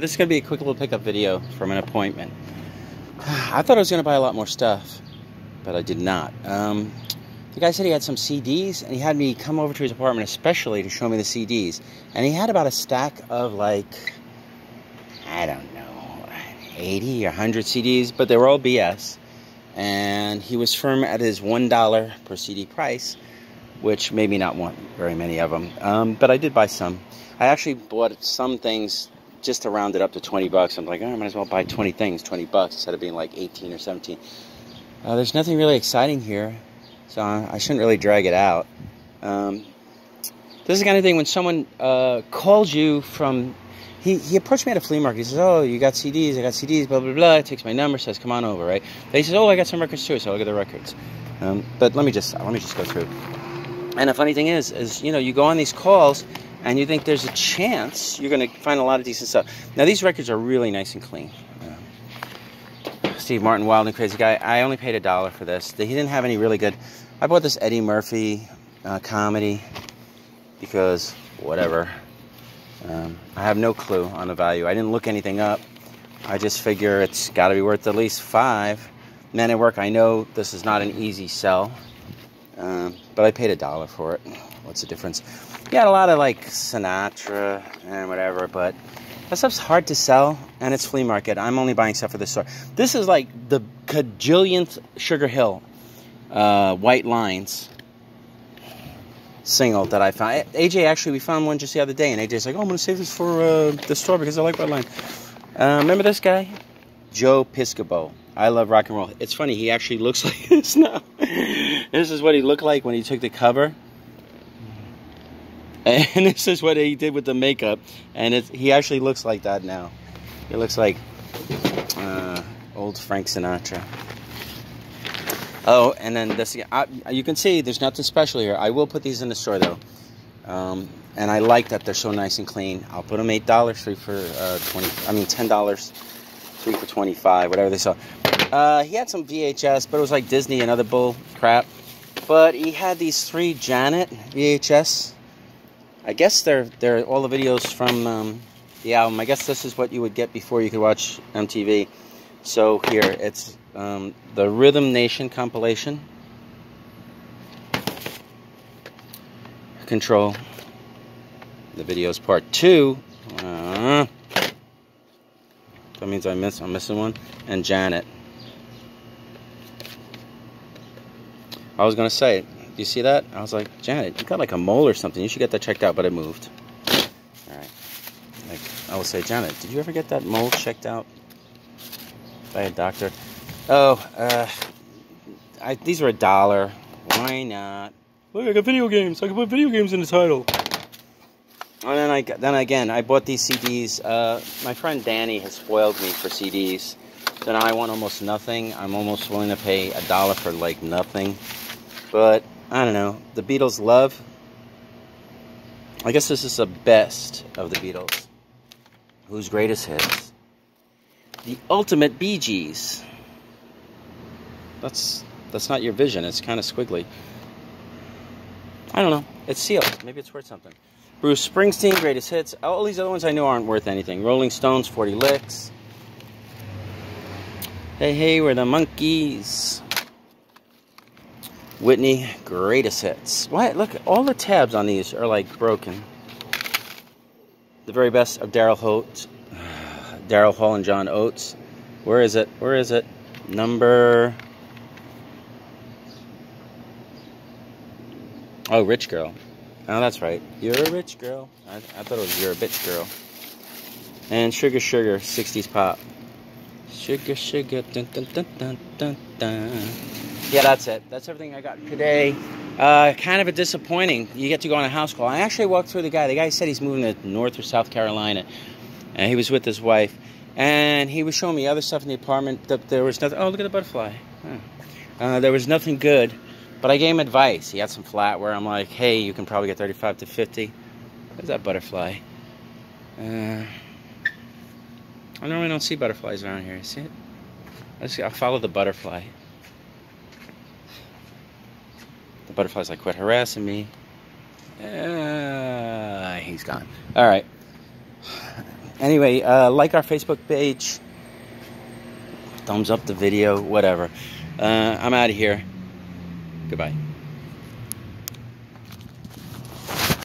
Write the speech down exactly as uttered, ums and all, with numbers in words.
This is going to be a quick little pickup video from an appointment. I thought I was going to buy a lot more stuff, but I did not. Um, the guy said he had some C Ds, and he had me come over to his apartment especially to show me the C Ds. And he had about a stack of, like, I don't know, eighty or a hundred C Ds, but they were all B S. And he was firm at his one dollar per C D price, which made me not want very many of them. Um, but I did buy some. I actually bought some things just to round it up to twenty bucks. I'm like, oh, I might as well buy twenty things, twenty bucks, instead of being like eighteen or seventeen. Uh, there's nothing really exciting here, so I shouldn't really drag it out. Um, this is the kind of thing when someone uh, calls you from... He, he approached me at a flea market. He says, oh, you got C Ds, I got C Ds, blah, blah, blah. He takes my number, says, come on over, right? Then he says, oh, I got some records too, so I'll get the records. Um, but let me just let me just go through. And the funny thing is, is, you know, you go on these calls, and you think there's a chance you're going to find a lot of decent stuff. Now, these records are really nice and clean. Um, Steve Martin, Wild and Crazy Guy. I only paid a dollar for this. He didn't have any really good. I bought this Eddie Murphy uh, comedy because whatever. Um, I have no clue on the value. I didn't look anything up. I just figure it's got to be worth at least five. Men at Work, I know this is not an easy sell. Um, but I paid a dollar for it. What's the difference? You got a lot of, like, Sinatra and whatever, but that stuff's hard to sell, and it's flea market. I'm only buying stuff for this store. This is, like, the cajillionth Sugar Hill uh, White Lines single that I found. A J, actually, we found one just the other day, and A J's like, oh, I'm going to save this for uh, the store because I like White Lines. Uh, remember this guy? Joe Piscopo. I love rock and roll. It's funny, he actually looks like this now. This is what he looked like when he took the cover. And this is what he did with the makeup. And it's, he actually looks like that now. He looks like uh, old Frank Sinatra. Oh, and then this, I, you can see there's nothing special here. I will put these in the store, though. Um, and I like that they're so nice and clean. I'll put them eight dollars, three for uh, twenty. I mean, ten dollars, three for twenty-five, whatever they saw. Uh, he had some V H S, but it was like Disney and other bull crap. But he had these three Janet V H S. I guess they're, they're all the videos from um, the album. I guess this is what you would get before you could watch M T V. So here, it's um, the Rhythm Nation compilation. Control. The videos part two. Uh, that means I miss, I'm missing one. And Janet. I was going to say, you see that? I was like, Janet, you got like a mole or something. You should get that checked out, but it moved. All right. Like, I will say, Janet, did you ever get that mole checked out by a doctor? Oh, uh, I, these were a dollar. Why not? Look, I got video games. I can put video games in the title. And then, I, then again, I bought these C Ds. Uh, my friend Danny has spoiled me for C Ds. So now I want almost nothing. I'm almost willing to pay a dollar for, like, nothing. But, I don't know. The Beatles, Love. I guess this is the best of the Beatles. Whose greatest hits? The ultimate Bee Gees. That's, that's not your vision. It's kind of squiggly. I don't know. It's sealed. Maybe it's worth something. Bruce Springsteen, greatest hits. All these other ones I know aren't worth anything. Rolling Stones, forty licks. Hey, hey, we're the monkeys. Whitney, greatest hits. Why? Look, all the tabs on these are, like, broken. The very best of Daryl Hall, Daryl Hall and John Oates. Where is it? Where is it? Number... Oh, Rich Girl. Oh, that's right. You're a rich girl. I, I thought it was You're a Bitch Girl. And Sugar, Sugar, sixties pop. Sugar, sugar, dun, dun, dun, dun, dun, dun. Yeah, that's it. That's everything I got today. Uh, kind of a disappointing. You get to go on a house call. I actually walked through the guy. The guy said he's moving to North or South Carolina. And he was with his wife. And he was showing me other stuff in the apartment. There was nothing. Oh, look at the butterfly. Huh. Uh, there was nothing good. But I gave him advice. He had some flat where I'm like, hey, you can probably get thirty-five to fifty. Where's that butterfly? Uh... I normally don't see butterflies around here. See it? Let's see. I'll follow the butterfly. The butterfly's like, quit harassing me. Uh, he's gone. All right. Anyway, uh, like our Facebook page, thumbs up the video, whatever. Uh, I'm out of here. Goodbye.